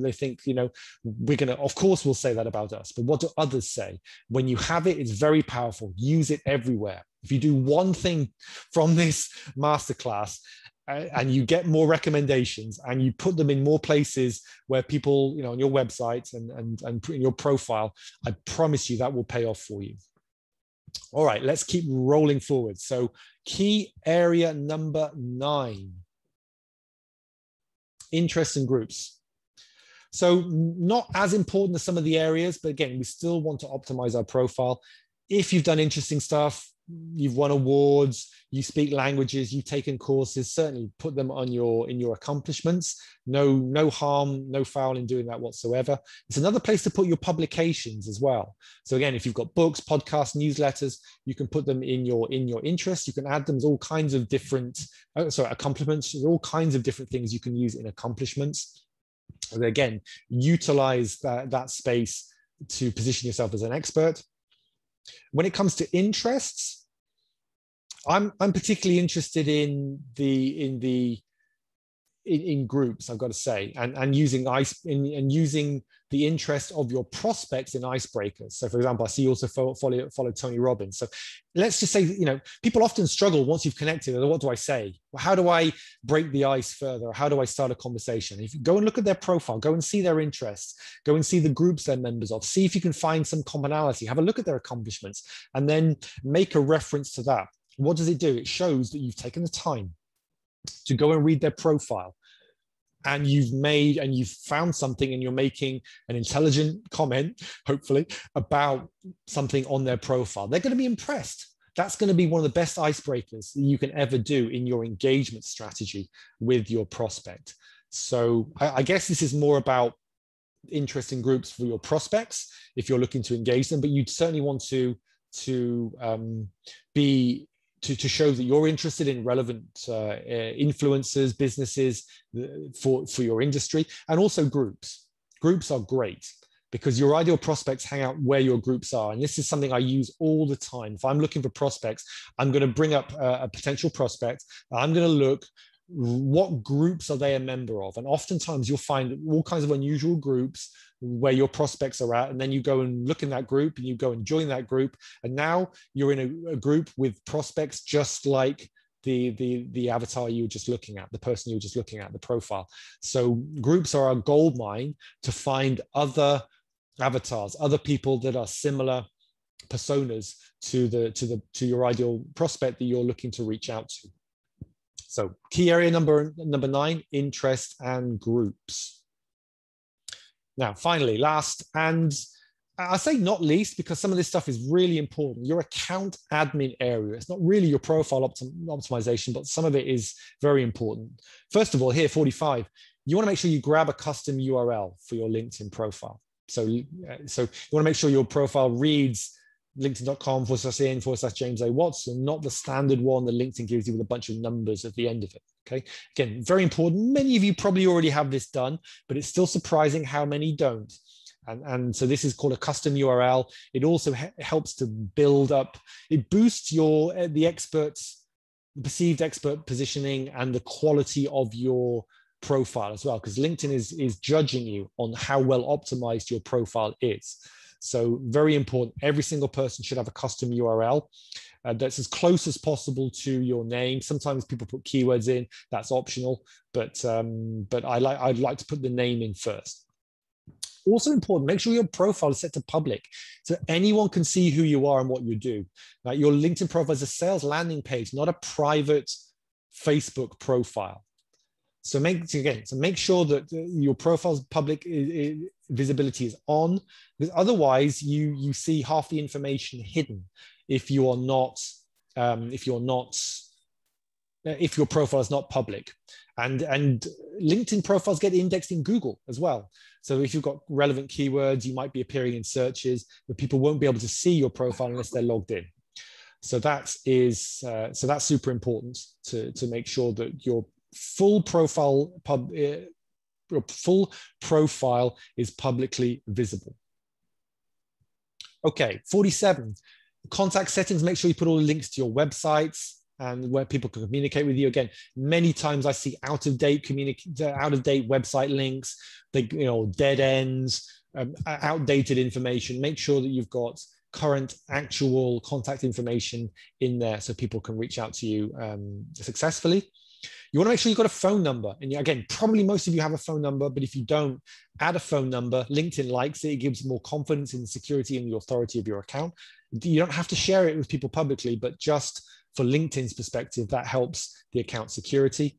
they think, of course we'll say that about us, but what do others say? When you have it, it's very powerful. Use it everywhere. If you do one thing from this masterclass and you get more recommendations and you put them in more places where people, you know, on your website and in your profile, I promise you that will pay off for you. All right, let's keep rolling forward. So key area number 9, interests and groups. So not as important as some of the areas, but again, we still want to optimize our profile. If you've done interesting stuff, you've won awards, you speak languages, you've taken courses, certainly put them on your, in your accomplishments. No harm, no foul in doing that whatsoever. It's another place to put your publications as well. So again, if you've got books, podcasts, newsletters, you can put them in your interests. You can add them to all kinds of different, accomplishments. There's all kinds of different things you can use in accomplishments. And again, utilize that space to position yourself as an expert. When it comes to interests, I'm particularly interested in groups, I've got to say, and using the interest of your prospects in icebreakers. So for example, I see you also follow Tony Robbins. So let's just say, you know, people often struggle once you've connected. What do I say? How do I break the ice further? How do I start a conversation? If you go and look at their profile, go and see their interests, go and see the groups they're members of, see if you can find some commonality, have a look at their accomplishments, and then make a reference to that. What does it do? It shows that you've taken the time to go and read their profile, and you've found something, and you're making an intelligent comment, hopefully, about something on their profile. They're going to be impressed. That's going to be one of the best icebreakers that you can ever do in your engagement strategy with your prospect. So I guess this is more about interesting groups for your prospects if you're looking to engage them, but you'd certainly want to show that you're interested in relevant influencers, businesses for your industry, and also groups. Groups are great because your ideal prospects hang out where your groups are. And this is something I use all the time. If I'm looking for prospects, I'm going to bring up a potential prospect. I'm going to look, what groups are they a member of? And oftentimes you'll find all kinds of unusual groups where your prospects are at, and then you go and look in that group, and you go and join that group, and now you're in a group with prospects just like the avatar you were just looking at, the person you were just looking at, the profile. So groups are a gold mine to find other avatars, other people that are similar personas to your ideal prospect that you're looking to reach out to. So key area number 9, interest and groups. Now, finally, last, and I say not least, because some of this stuff is really important, your account admin area. It's not really your profile optimization, but some of it is very important. First of all, here, 45, you want to make sure you grab a custom URL for your LinkedIn profile. So you want to make sure your profile reads linkedin.com/in/James A. Watson, not the standard one that LinkedIn gives you with a bunch of numbers at the end of it. Okay. Again, very important. Many of you probably already have this done, but it's still surprising how many don't. And so this is called a custom URL. It also helps to build up, it boosts the perceived expert positioning and the quality of your profile as well, because LinkedIn is judging you on how well optimized your profile is. So very important. Every single person should have a custom URL that's as close as possible to your name. Sometimes people put keywords in. That's optional, but I'd like to put the name in first. Also important, make sure your profile is set to public so anyone can see who you are and what you do. Now, your LinkedIn profile is a sales landing page, not a private Facebook profile. So make sure that your profile's public visibility is on, because otherwise you see half the information hidden if your profile is not public. And LinkedIn profiles get indexed in Google as well. So if you've got relevant keywords, you might be appearing in searches, but people won't be able to see your profile unless they're logged in. So that's super important to make sure that your full profile is publicly visible. Okay, 47, contact settings. Make sure you put all the links to your websites and where people can communicate with you. Again, many times I see out of date website links, dead ends, outdated information. Make sure that you've got current actual contact information in there so people can reach out to you successfully. You want to make sure you've got a phone number. And again, probably most of you have a phone number, but if you don't, add a phone number. LinkedIn likes it. It gives more confidence in the security and the authority of your account. You don't have to share it with people publicly, but just for LinkedIn's perspective, that helps the account security.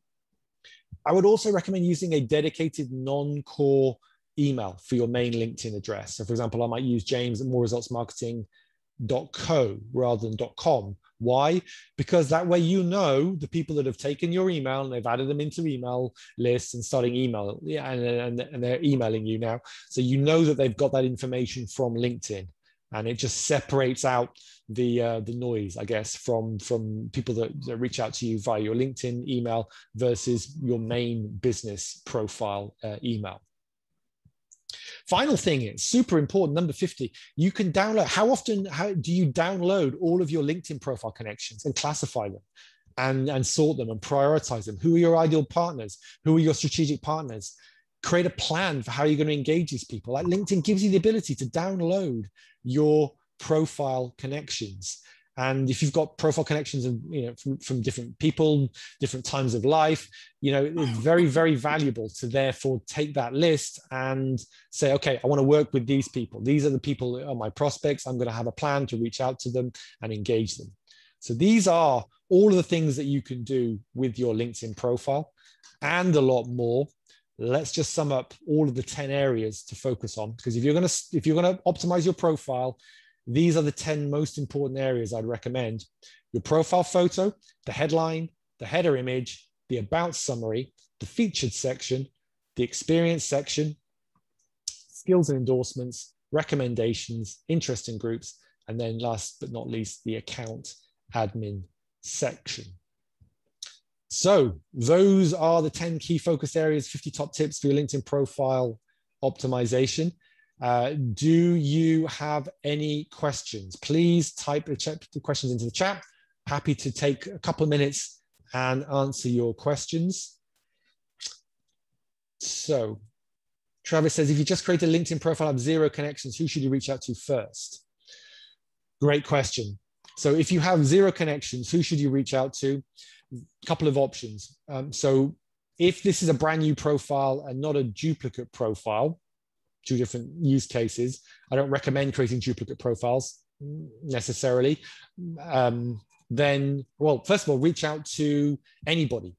I would also recommend using a dedicated non-core email for your main LinkedIn address. So for example, I might use james@moreresultsmarketing.co rather than .com. Why? Because that way you know the people that have taken your email and they've added them into email lists and starting email, and they're emailing you now. So you know that they've got that information from LinkedIn, and it just separates out the noise, I guess, from people that reach out to you via your LinkedIn email versus your main business profile email. Final thing is super important, number 50, you can download. How do you download all of your LinkedIn profile connections and classify them and sort them and prioritize them? Who are your ideal partners? Who are your strategic partners? Create a plan for how you're going to engage these people. Like LinkedIn gives you the ability to download your profile connections. And if you've got profile connections and, from different people, different times of life, it's very, very valuable to therefore take that list and say, okay, I want to work with these people. These are the people that are my prospects. I'm going to have a plan to reach out to them and engage them. So these are all of the things that you can do with your LinkedIn profile and a lot more. Let's just sum up all of the 10 areas to focus on, because if you're going to optimize your profile, these are the 10 most important areas I'd recommend. Your profile photo, the headline, the header image, the about summary, the featured section, the experience section, skills and endorsements, recommendations, interest in groups, and then last but not least, the account admin section. So those are the 10 key focus areas, 50 top tips for your LinkedIn profile optimization. Do you have any questions? Please type the questions into the chat. Happy to take a couple of minutes and answer your questions. So Travis says, if you just create a LinkedIn profile of 0 connections, who should you reach out to first? Great question. So if you have 0 connections, who should you reach out to? A couple of options. So if this is a brand new profile and not a duplicate profile, two different use cases. I don't recommend creating duplicate profiles necessarily. Then, well, first of all, reach out to anybody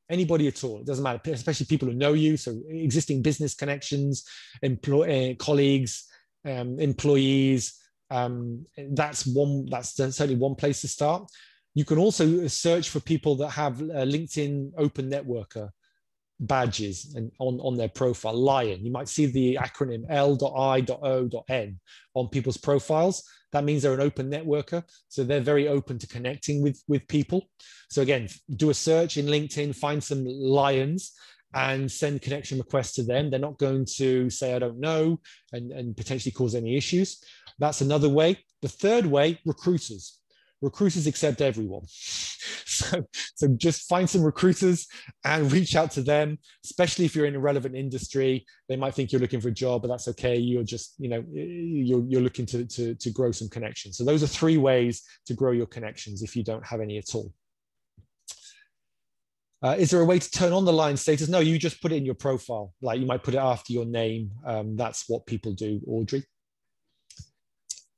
at all. It doesn't matter, especially people who know you. So existing business connections, colleagues, employees. That's certainly one place to start. You can also search for people that have LinkedIn Open Networker badges and on their profile. Lion, you might see the acronym L.I.O.N on people's profiles. That means they're an open networker, so they're very open to connecting with people. So again, do a search in LinkedIn, find some lions and send connection requests to them. They're not going to say I don't know and potentially cause any issues. That's another way. The third way, recruiters accept everyone. So just find some recruiters and reach out to them, especially if you're in a relevant industry. They might think you're looking for a job, but that's okay. You're just, you're looking to grow some connections. So those are 3 ways to grow your connections if you don't have any at all. Is there a way to turn on the line status? No, you just put it in your profile. Like you might put it after your name. That's what people do, Audrey.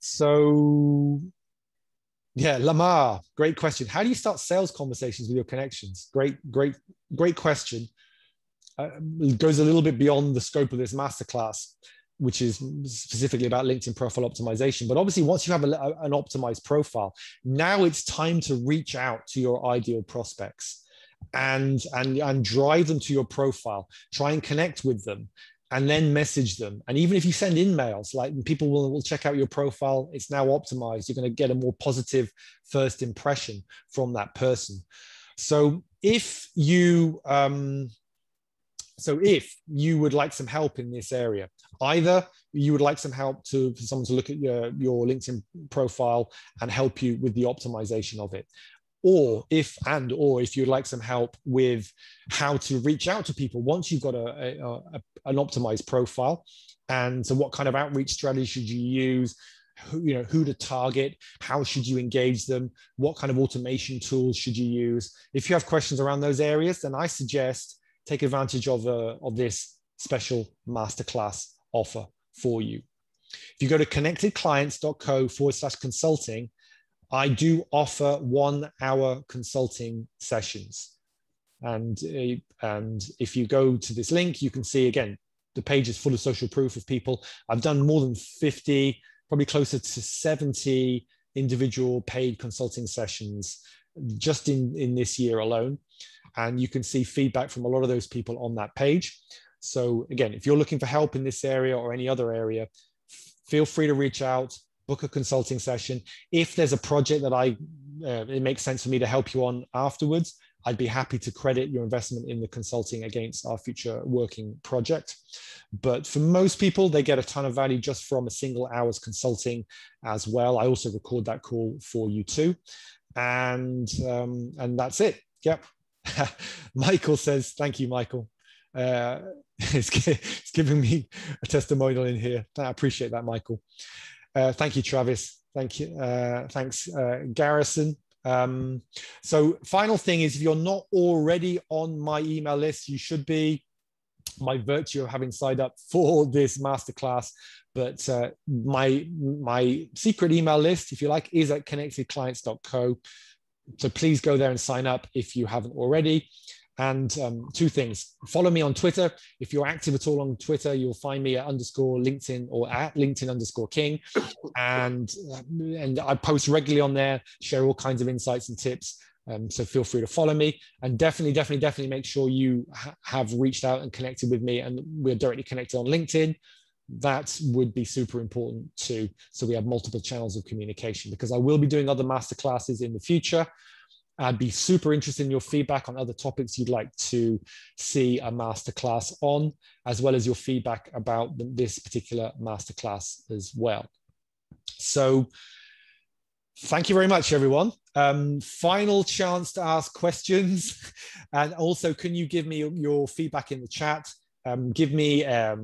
So... yeah, Lamar, great question. How do you start sales conversations with your connections? Great question. It goes a little bit beyond the scope of this masterclass, which is specifically about LinkedIn profile optimization. But obviously, once you have an optimized profile, now it's time to reach out to your ideal prospects and drive them to your profile. Try and connect with them, and then message them. And even if you send in mails, like people will check out your profile, it's now optimized. You're going to get a more positive first impression from that person. So if you would like some help in this area, either you would like some help for someone to look at your LinkedIn profile and help you with the optimization of it, or if you'd like some help with how to reach out to people once you've got an optimized profile. And so what kind of outreach strategy should you use? who to target, how should you engage them, what kind of automation tools should you use. If you have questions around those areas, then I suggest take advantage of this special masterclass offer for you. If you go to connectedclients.co/consulting, I do offer 1-hour consulting sessions. And if you go to this link, you can see, again, the page is full of social proof of people. I've done more than 50, probably closer to 70 individual paid consulting sessions just in this year alone. And you can see feedback from a lot of those people on that page. So again, if you're looking for help in this area or any other area, feel free to reach out, book a consulting session. If there's a project that it makes sense for me to help you on afterwards, I'd be happy to credit your investment in the consulting against our future working project. But for most people, they get a ton of value just from a single hour's consulting as well. I also record that call for you too. And that's it. Yep. Michael says, thank you, Michael. It's giving me a testimonial in here. I appreciate that, Michael. Thank you, Travis. Thank you. Thanks, Garrison. So final thing is, if you're not already on my email list, you should be, by virtue of having signed up for this masterclass. But my secret email list, if you like, is at connectedclients.co. So please go there and sign up if you haven't already. And two things, follow me on Twitter. If you're active at all on Twitter, you'll find me at _LinkedIn or at LinkedIn_King. And I post regularly on there, share all kinds of insights and tips. So feel free to follow me, and definitely make sure you have reached out and connected with me, and we're directly connected on LinkedIn. That would be super important too. So we have multiple channels of communication, because I will be doing other masterclasses in the future. I'd be super interested in your feedback on other topics you'd like to see a masterclass on, as well as your feedback about this particular masterclass as well. So thank you very much, everyone. Final chance to ask questions. And also, can you give me your feedback in the chat? Give me a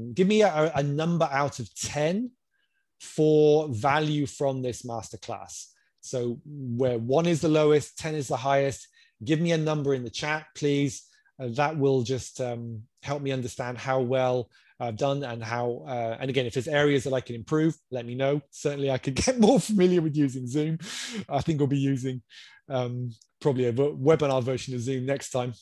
number out of 10 for value from this masterclass. So where 1 is the lowest, 10 is the highest, give me a number in the chat, please. That will just help me understand how well I've done, and how, and again, if there's areas that I can improve, let me know. Certainly I could get more familiar with using Zoom. I think I'll be using probably a webinar version of Zoom next time.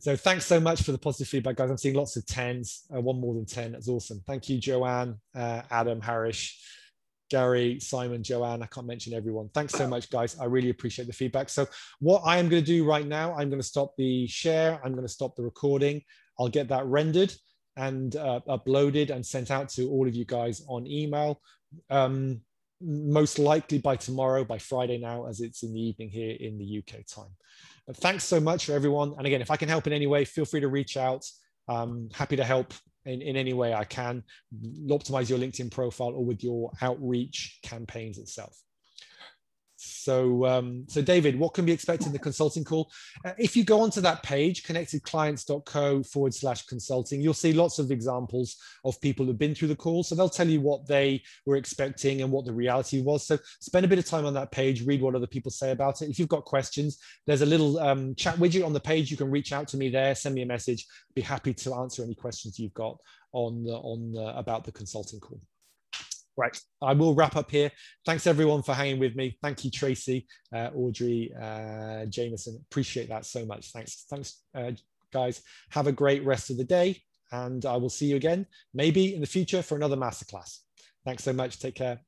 So thanks so much for the positive feedback, guys. I'm seeing lots of 10s, 1 more than 10. That's awesome. Thank you, Joanne, Adam, Harish, Gary, Simon, Joanne. I can't mention everyone. Thanks so much, guys. I really appreciate the feedback. So what I am going to do right now, I'm going to stop the share. I'm going to stop the recording. I'll get that rendered and uploaded and sent out to all of you guys on email. Most likely by tomorrow, by Friday now, as it's in the evening here in the UK time. But thanks so much for everyone. And again, if I can help in any way, feel free to reach out. I'm happy to help in any way I can, optimize your LinkedIn profile or with your outreach campaigns itself. So, so David, what can be expected in the consulting call? If you go onto that page, connectedclients.co/consulting, you'll see lots of examples of people who've been through the call. So they'll tell you what they were expecting and what the reality was. So spend a bit of time on that page, read what other people say about it. If you've got questions, there's a little chat widget on the page. You can reach out to me there, send me a message. Be happy to answer any questions you've got about the consulting call. Right, I will wrap up here. Thanks everyone for hanging with me. Thank you, Tracy, Audrey, Jameson. Appreciate that so much. Thanks, guys. Have a great rest of the day, and I will see you again, maybe in the future for another masterclass. Thanks so much. Take care.